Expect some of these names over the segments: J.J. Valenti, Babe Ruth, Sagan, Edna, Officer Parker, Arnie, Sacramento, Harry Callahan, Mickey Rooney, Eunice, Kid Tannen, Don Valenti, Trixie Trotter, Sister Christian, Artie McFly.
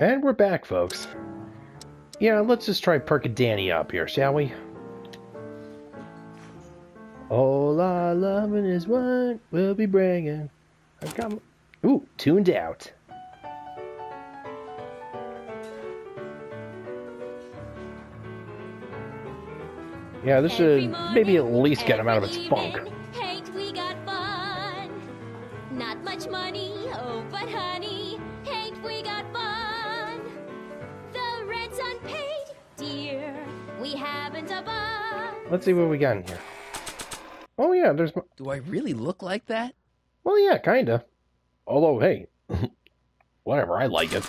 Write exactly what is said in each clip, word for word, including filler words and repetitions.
And we're back, folks. Yeah, let's just try perking Danny up here, shall we? All our loving is what we'll be bringing. I've got... Ooh, tuned out. Yeah, this should maybe at least get him out of its funk. Hank, we got fun. Not much money, oh, but honey, Hank, we got fun. The rent's unpaid, dear. We haven't a bun. Let's see what we got in here. Oh, yeah, there's... Do I really look like that? Well, yeah, kinda. Although, hey, whatever, I like it.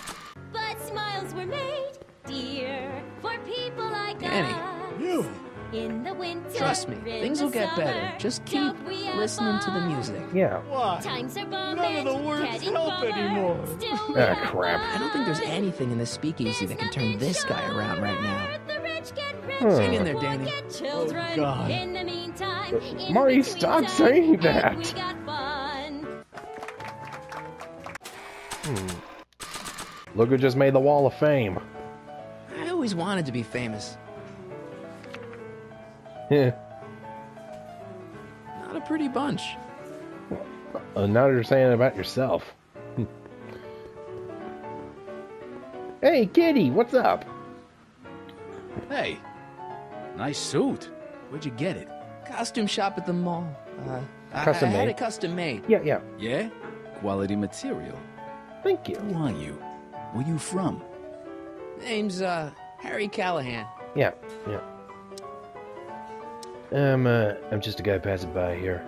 But smiles were made, dear, for people like Danny, us. You... In the winter, trust me, things will get better. Just keep listening to the music. Yeah. Why? Times are bombed. None of the words help anymore. Ah, crap. I don't think there's anything in this speakeasy that can turn this guy around right now. Sing in there, Danny. Oh, God. In the meantime, Marty, stop saying that. Hmm. Look who just made the Wall of Fame. I always wanted to be famous. Yeah. Not a pretty bunch. Well, now you're saying about yourself. Hey, Kitty, what's up? Hey, nice suit. Where'd you get it? Costume shop at the mall. Uh, custom I, I made. Had it custom made. Yeah, yeah. Yeah? Quality material. Thank you. Who are you? Where you from? Name's uh, Harry Callahan. Yeah, yeah. I'm, uh, I'm just a guy passing by here.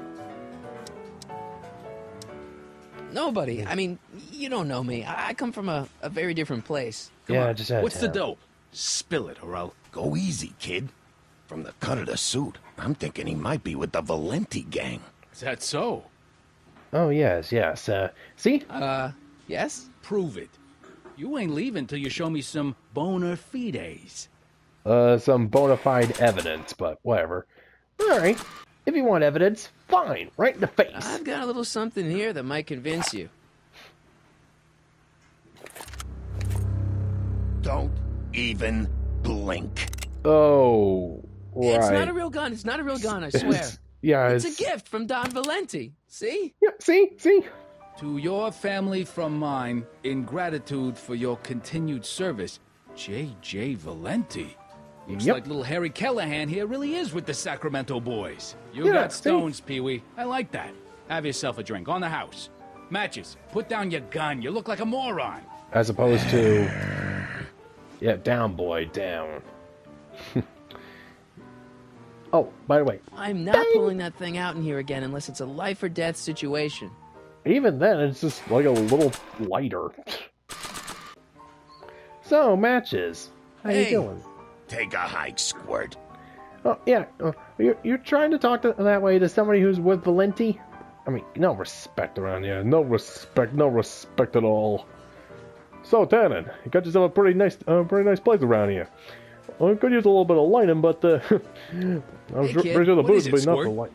Nobody. I mean, you don't know me. I, I come from a, a very different place. Come yeah, on. just out What's the dope? Spill it, or I'll go easy, kid. From the cut of the suit, I'm thinking he might be with the Valenti gang. Is that so? Oh, yes, yes. Uh, see? Uh, yes? Prove it. You ain't leaving till you show me some bona fides. Uh, some bona fide evidence, but whatever. All right. If you want evidence, fine. Right in the face. I've got a little something here that might convince you. Don't even blink. Oh, right. It's not a real gun. It's not a real gun, I swear. Yeah, it's... it's a gift from Don Valenti. See? Yeah, see? See? To your family from mine, in gratitude for your continued service, J J. Valenti. Looks yep. like little Harry Callahan here really is with the Sacramento boys. You yeah, got stones, Pee-wee. I like that. Have yourself a drink on the house. Matches, put down your gun. You look like a moron. As opposed to... Yeah, down, boy, down. Oh, by the way... I'm not Dang. pulling that thing out in here again unless it's a life or death situation. Even then, it's just like a little lighter. So, Matches, how hey. you doing? Take a hike, Squirt. Oh, yeah. Uh, you're, you're trying to talk to, that way to somebody who's with Valenti? I mean, no respect around here. No respect. No respect at all. So, Tannen, you got yourself a pretty nice uh, pretty nice place around here. Well, I could use a little bit of lighting, but uh, I was hey, kid, pretty sure the booze would be enough for light.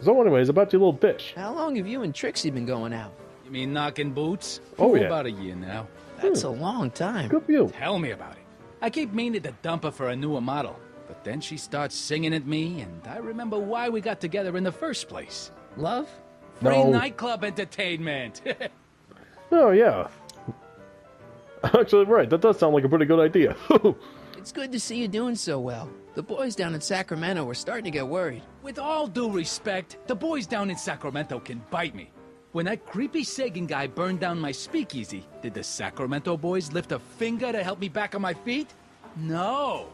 So, anyways, about your little bitch. How long have you and Trixie been going out? You mean knocking boots? Oh, oh yeah. About a year now. That's hmm. a long time. Good for you. Tell me about it. I keep meaning to dump her for a newer model, but then she starts singing at me, and I remember why we got together in the first place. Love? Free no. nightclub entertainment! Oh, yeah. Actually, right, that does sound like a pretty good idea. It's good to see you doing so well. The boys down in Sacramento were starting to get worried. With all due respect, the boys down in Sacramento can bite me. When that creepy Sagan guy burned down my speakeasy, did the Sacramento boys lift a finger to help me back on my feet? No.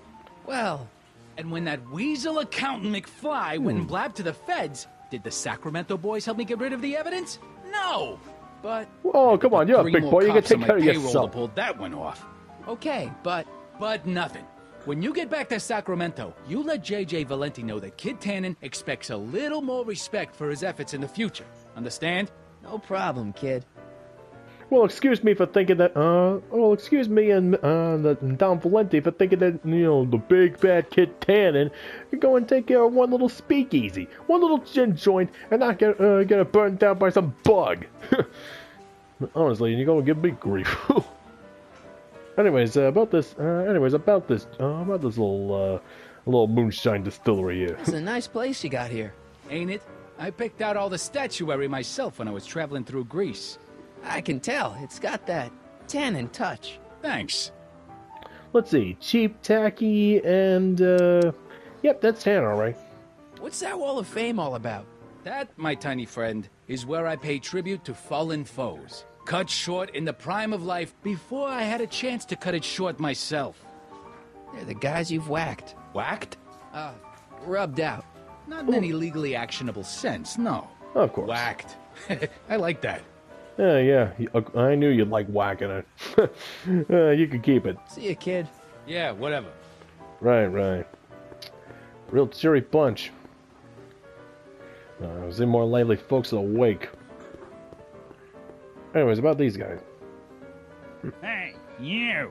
Well, and when that weasel accountant McFly went and blabbed to the feds, did the Sacramento boys help me get rid of the evidence? No. But oh, come on, you're a big boy. You can take care of yourself. Pulled that one off. Okay, but but nothing. When you get back to Sacramento, you let J J. Valenti know that Kid Tannen expects a little more respect for his efforts in the future. Understand? No problem, kid. Well, excuse me for thinking that, uh, well, excuse me and, uh, the, and Don Valenti for thinking that, you know, the big bad Kid Tannen could go and take care of one little speakeasy, one little gin joint, and not get, uh, get it burned down by some bug. Honestly, you're gonna give me grief. Anyways, uh, about this. Uh, anyways, about this. Uh, about this little, uh, little moonshine distillery here. It's a nice place you got here, ain't it? I picked out all the statuary myself when I was traveling through Greece. I can tell. It's got that Tannen touch. Thanks. Let's see. Cheap, tacky, and uh, yep, that's Tannen, all right. What's that Wall of Fame all about? That, my tiny friend, is where I pay tribute to fallen foes. Cut short in the prime of life before I had a chance to cut it short myself. They're the guys you've whacked. Whacked? Uh, rubbed out. Not in Ooh. any legally actionable sense, no. Of course. Whacked. I like that. Yeah, yeah. I knew you'd like whacking it. uh, you can keep it. See ya, kid. Yeah, whatever. Right, right. Real cheery bunch. Uh, I was in more lately, folks awake. Anyways, about these guys. Hey, you.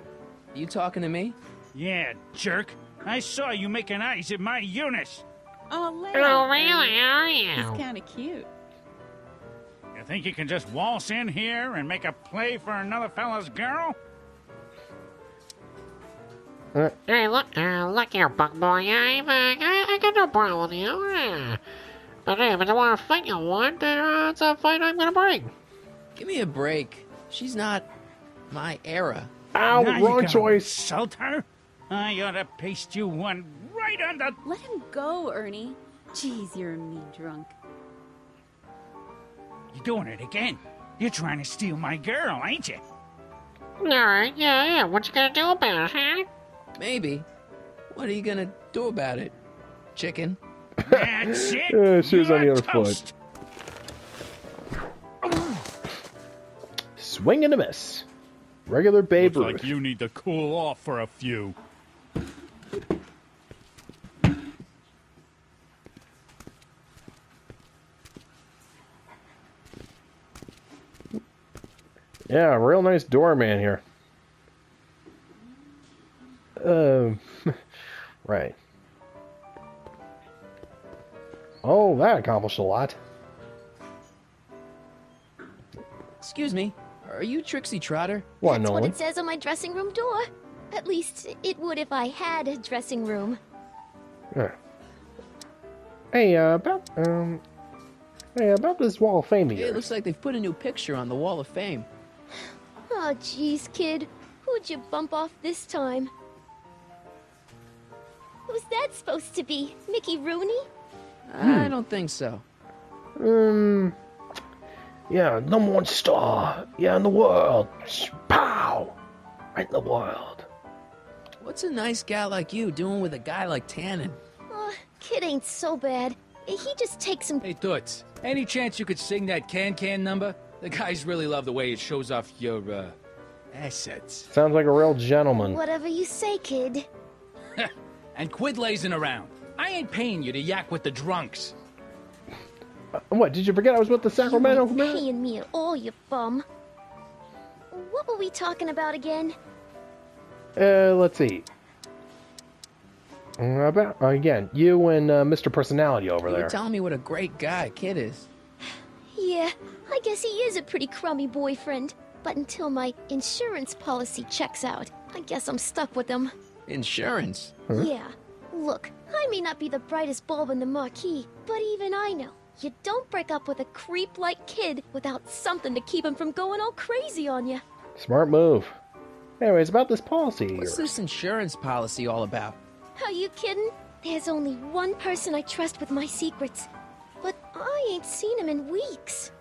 You talking to me? Yeah, jerk. I saw you making eyes at my Eunice. Oh, really? Oh, really? Are you? He's kind of cute. You think you can just waltz in here and make a play for another fella's girl? Uh, hey, look, uh, look here, bug boy. I've, uh, I, I got no problem with you. Uh, but hey, if I don't want to fight you one, uh, it's a fight I'm gonna break. Give me a break. She's not my era. Ow, now wrong choice. Insult her? I ought to paste you one right on the... Let him go, Ernie. Jeez, you're a mean drunk. You're doing it again. You're trying to steal my girl, ain't you? Alright, yeah, yeah. What you gonna do about it, huh? Maybe. What are you gonna do about it? Chicken? That's it. Yeah, she was on the other foot. Swing and a miss. Regular Babe Ruth. Looks like you need to cool off for a few. Yeah, real nice doorman here. Um, uh, right. Oh, that accomplished a lot. Excuse me, are you Trixie Trotter? Why, That's Nolan? what it says on my dressing room door. At least it would if I had a dressing room. Yeah. Hey, uh, about um, hey, about this Wall of Fame here. It looks like they've put a new picture on the Wall of Fame. Oh, jeez, kid. Who'd you bump off this time? Who's that supposed to be? Mickey Rooney? Hmm. I don't think so. Um. Yeah, number one star. Yeah, in the world. Pow! Right in the world. What's a nice guy like you doing with a guy like Tannen? Oh, kid ain't so bad. He just takes some... Hey, Toots. Any chance you could sing that can-can number? The guys really love the way it shows off your, uh, assets. Sounds like a real gentleman. Whatever you say, kid. And quit lazing around. I ain't paying you to yak with the drunks. Uh, what, did you forget I was with the Sacramento man? You ain't paying me at all, you bum. What were we talking about again? Uh, let's see. About, uh, again, you and uh, Mister Personality over there. You were telling me what a great guy Kid is. Yeah, I guess he is a pretty crummy boyfriend. But until my insurance policy checks out, I guess I'm stuck with him. Insurance? Huh? Yeah. Look, I may not be the brightest bulb in the marquee, but even I know you don't break up with a creep like Kid without something to keep him from going all crazy on you. Smart move. Anyways, about this policy here. What's this insurance policy all about? Are you kidding? There's only one person I trust with my secrets. But I ain't seen him in weeks.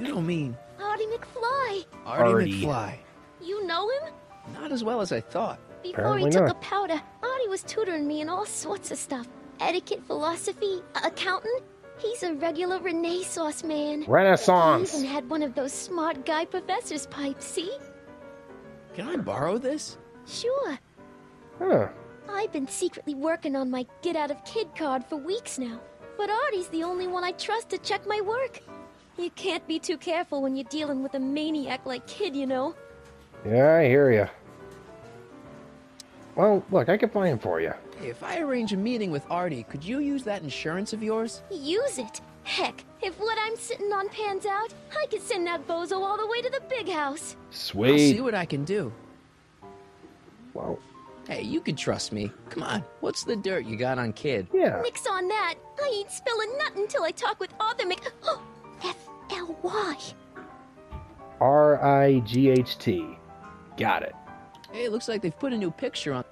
You don't mean... Artie McFly. Artie, Artie McFly. You know him? Not as well as I thought. Before Apparently he took not. a powder, Artie was tutoring me in all sorts of stuff. Etiquette, philosophy, accounting. He's a regular Renaissance man. Renaissance. He even had one of those smart guy professors pipes, see? Can I borrow this? Sure. Huh. I've been secretly working on my get-out-of-kid card for weeks now. But Artie's the only one I trust to check my work. You can't be too careful when you're dealing with a maniac like Kid, you know. Yeah, I hear ya. Well, look, I can find him for you. If I arrange a meeting with Artie, could you use that insurance of yours? Use it? Heck, if what I'm sitting on pans out, I could send that bozo all the way to the big house. Sweet. I'll see what I can do. Hey, you can trust me. Come on, what's the dirt you got on Kid? Yeah. Nix on that. I ain't spilling nothing until I talk with Arthur Mc... Oh, F L Y. R I G H T. Got it. Hey, it looks like they've put a new picture on...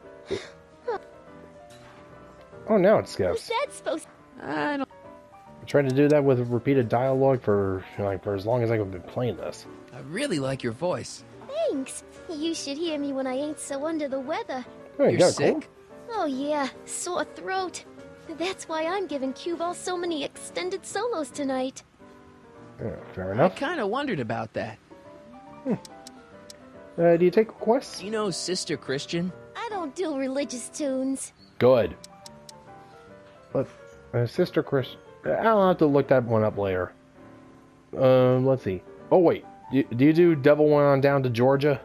Oh, now it's Scuffs. That's supposed to... I don't... I tried to do that with repeated dialogue for, like, for as long as I've been playing this. I really like your voice. Thanks. You should hear me when I ain't so under the weather. Oh, you're sick? Cool. Oh, yeah. Sore throat. That's why I'm giving Cuball so many extended solos tonight. Yeah, fair enough. I kind of wondered about that. Hmm. Uh, do you take requests? You know Sister Christian? I don't do religious tunes. Good. But uh, Sister Christian... I'll have to look that one up later. Um, let's see. Oh, wait. Do, do you do Devil Went on Down to Georgia?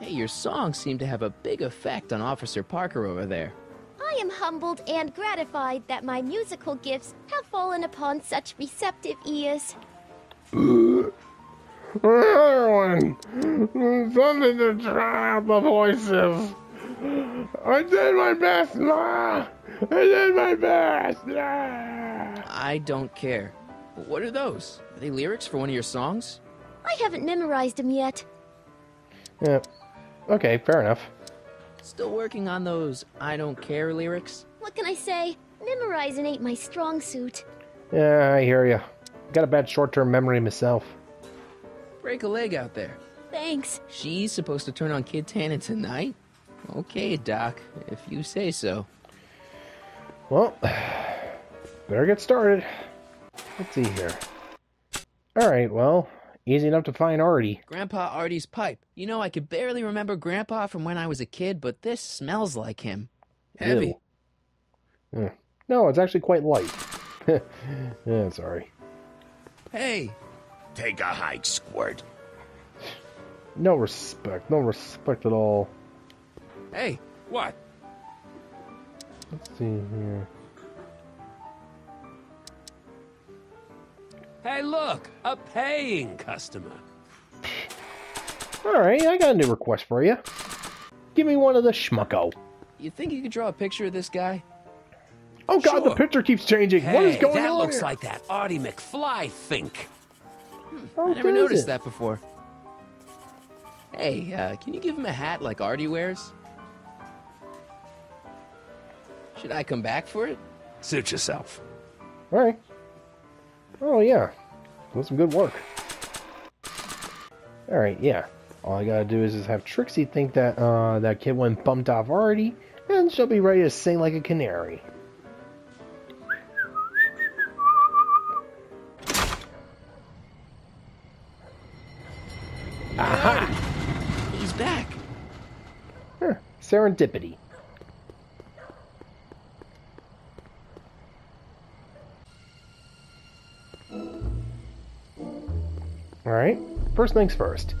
Hey, your songs seem to have a big effect on Officer Parker over there. I am humbled and gratified that my musical gifts have fallen upon such receptive ears. Everyone, something to try out the voices. I did my best, Ma. I did my best. Nah. I don't care. What are those? Are they lyrics for one of your songs? I haven't memorized them yet. Yeah. Okay, fair enough. Still working on those I don't care lyrics? What can I say? Memorizing ain't my strong suit. Yeah, I hear ya. Got a bad short-term memory myself. Break a leg out there. Thanks. She's supposed to turn on Kid Tannen tonight? Okay, Doc, if you say so. Well, better get started. Let's see here. Alright, well, easy enough to find Artie. Grandpa Artie's pipe. You know, I could barely remember Grandpa from when I was a kid, but this smells like him. Heavy. Mm. No, it's actually quite light. Yeah, sorry. Hey! Take a hike, Squirt. No respect. No respect at all. Hey, what? Let's see here. Hey, look, a paying customer. All right, I got a new request for you. Give me one of the schmucko. You think you could draw a picture of this guy? Oh God, sure. The picture keeps changing. Hey, what is going that on? That looks here? Like that Artie McFly think. Hmm, oh, I never noticed it? that before. Hey, uh, can you give him a hat like Artie wears? Should I come back for it? Suit yourself. All right. Oh, yeah. That's some good work. All right, yeah. All I gotta do is just have Trixie think that uh, that kid went bumped off Artie, and she'll be ready to sing like a canary. Aha! He's back. Huh, serendipity. Alright, first things first.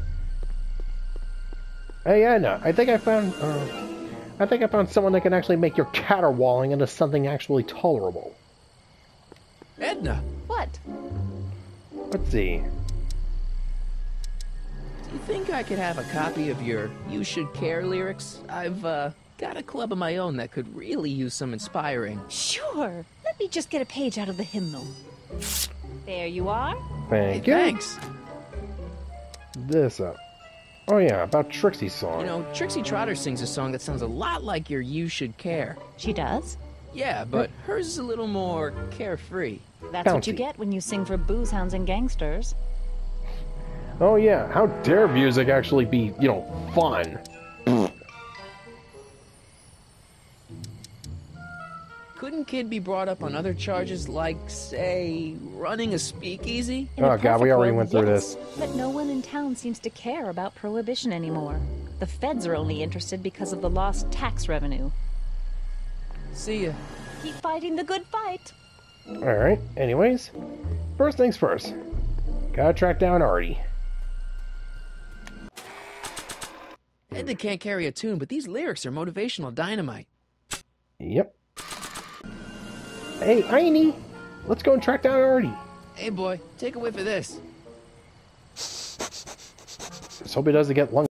Hey, Edna, I think I found, uh, I think I found someone that can actually make your caterwauling into something actually tolerable. Edna! What? Let's see. Do you think I could have a copy of your You Should Care lyrics? I've, uh, got a club of my own that could really use some inspiring. Sure! Let me just get a page out of the hymnal. There you are. Thank hey, you. Thanks. This up. Oh yeah, about Trixie's song. You know, Trixie Trotter sings a song that sounds a lot like your You Should Care. She does? Yeah, but yeah. Hers is a little more carefree. That's Bounty. What you get when you sing for booze hounds and gangsters. Oh yeah, how dare music actually be, you know, fun. Couldn't Kid be brought up on other charges like, say, running a speakeasy? In oh God, we already world, went through yes, this. But no one in town seems to care about prohibition anymore. The feds are only interested because of the lost tax revenue. See ya. Keep fighting the good fight. Alright, anyways. First things first. Gotta track down Artie. Edna can't carry a tune, but these lyrics are motivational dynamite. Yep. Hey, Arnie, let's go and track down Artie. Hey, boy, take a whiff of this. Let's hope he doesn't get lung.